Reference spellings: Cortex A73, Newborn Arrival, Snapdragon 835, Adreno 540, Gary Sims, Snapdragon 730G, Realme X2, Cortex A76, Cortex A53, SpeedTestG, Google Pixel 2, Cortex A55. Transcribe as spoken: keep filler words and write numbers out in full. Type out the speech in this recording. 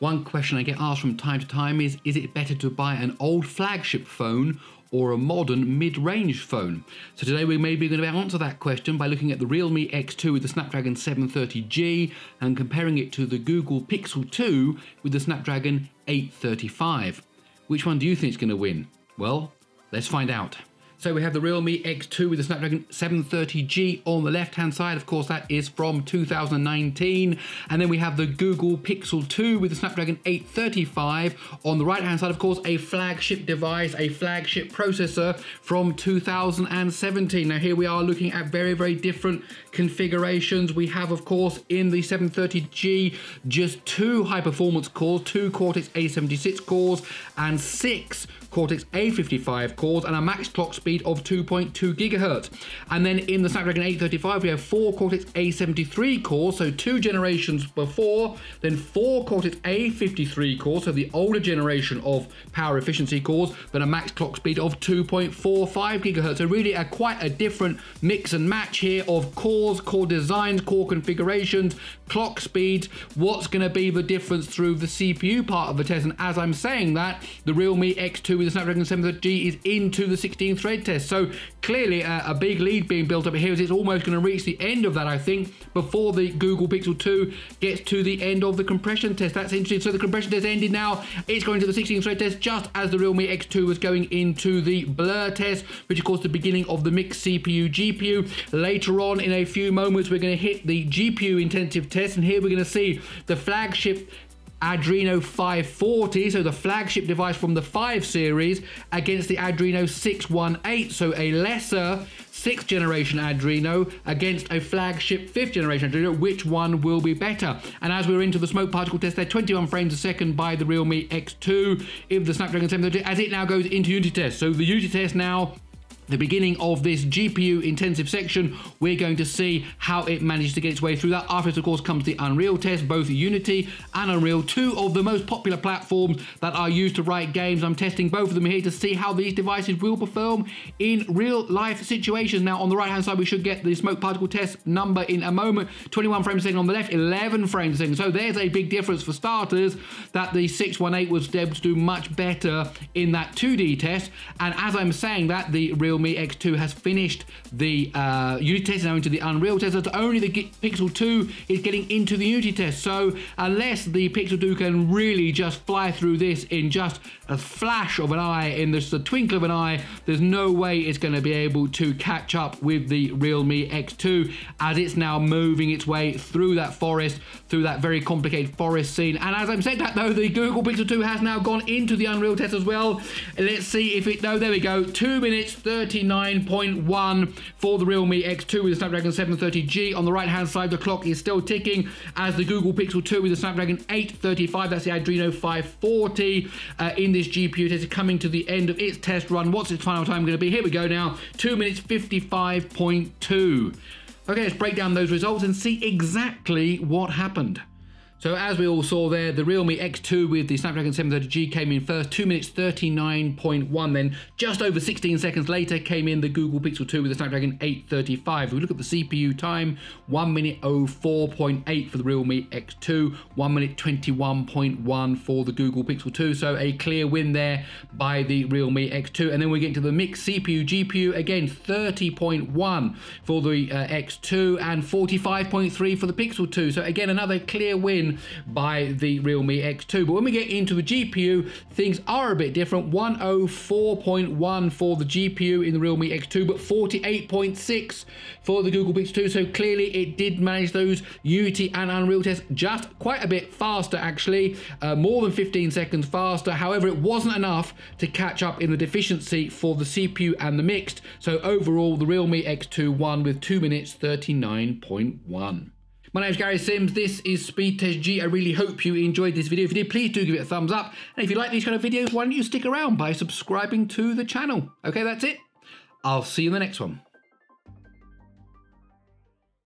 One question I get asked from time to time is, is it better to buy an old flagship phone or a modern mid-range phone? So today we may be going to answer that question by looking at the Realme X two with the Snapdragon seven thirty G and comparing it to the Google Pixel two with the Snapdragon eight thirty-five. Which one do you think is going to win? Well, let's find out. So we have the Realme X two with the Snapdragon seven thirty G on the left-hand side. Of course, that is from two thousand nineteen. And then we have the Google Pixel two with the Snapdragon eight thirty-five on the right-hand side. Of course, a flagship device, a flagship processor from two thousand seventeen. Now here we are looking at very, very different configurations. We have, of course, in the seven thirty G, just two high-performance cores, two Cortex A seventy-six cores and six Cortex A fifty-five cores and a max clock speed of two point two gigahertz. And then in the Snapdragon eight thirty-five, we have four Cortex A seventy-three cores, so two generations before, then four Cortex A fifty-three cores, so the older generation of power efficiency cores, but a max clock speed of two point four five gigahertz. So really a quite a different mix and match here of cores, core designs, core configurations, clock speeds. What's going to be the difference through the C P U part of the test? And as I'm saying that, the Realme X two with the Snapdragon seven thirty G is into the sixteen thread test. So clearly uh, a big lead being built up here, as it's almost going to reach the end of that, I think, before the Google Pixel two gets to the end of the compression test. That's interesting. So the compression test ended now. It's going to the sixteen thread test, just as the Realme X two was going into the blur test, which of course the beginning of the mixed C P U G P U. Later on in a few moments, we're going to hit the G P U intensive test, and here we're going to see the flagship Adreno five forty, so the flagship device from the five series, against the Adreno six eighteen, so a lesser sixth generation Adreno against a flagship fifth generation Adreno. Which one will be better? And as we're into the smoke particle test, they're twenty-one frames a second by the Realme X two if the Snapdragon seven thirty, as it now goes into unity test. So the unity test now, the beginning of this G P U intensive section, we're going to see how it manages to get its way through that. After it, of course, comes the Unreal test, both Unity and Unreal, two of the most popular platforms that are used to write games. I'm testing both of them here to see how these devices will perform in real life situations. Now on the right hand side, we should get the smoke particle test number in a moment. twenty-one frames a second on the left, eleven frames a second. So there's a big difference for starters, that the six eighteen was able to do much better in that two D test. And as I'm saying that, the Realme X two has finished the uh, Unity test, now into the Unreal test. So only the Pixel two is getting into the Unity test. So unless the Pixel two can really just fly through this in just a flash of an eye, in just the twinkle of an eye, there's no way it's going to be able to catch up with the Realme X two, as it's now moving its way through that forest, through that very complicated forest scene. And as I'm saying that, though, the Google Pixel two has now gone into the Unreal test as well. Let's see if it, no, there we go, two minutes, thirty-nine point one for the Realme X two with the Snapdragon seven thirty G. On the right-hand side, the clock is still ticking, as the Google Pixel two with the Snapdragon eight thirty-five, that's the Adreno five forty, uh, in this G P U test, coming to the end of its test run. What's its final time going to be? Here we go now, two minutes, fifty-five point two. Okay, let's break down those results and see exactly what happened. So as we all saw there, the Realme X two with the Snapdragon seven thirty G came in first, two minutes, thirty-nine point one. Then just over sixteen seconds later came in the Google Pixel two with the Snapdragon eight thirty-five. If we look at the C P U time, one minute, oh four point eight for the Realme X two, one minute, twenty-one point one for the Google Pixel two. So a clear win there by the Realme X two. And then we get to the mixed C P U G P U, again, thirty point one for the uh, X two and forty-five point three for the Pixel two. So again, another clear win by the Realme X two. But when we get into the G P U, things are a bit different. one oh four point one for the G P U in the Realme X two, but forty-eight point six for the Google Pixel two. So clearly it did manage those Unity and Unreal tests just quite a bit faster, actually, uh, more than fifteen seconds faster. However, it wasn't enough to catch up in the deficiency for the C P U and the mixed. So overall, the Realme X two won with two minutes, thirty-nine point one. My name's Gary Sims, this is SpeedTestG. I really hope you enjoyed this video. If you did, please do give it a thumbs up. And if you like these kind of videos, why don't you stick around by subscribing to the channel? Okay, that's it. I'll see you in the next one.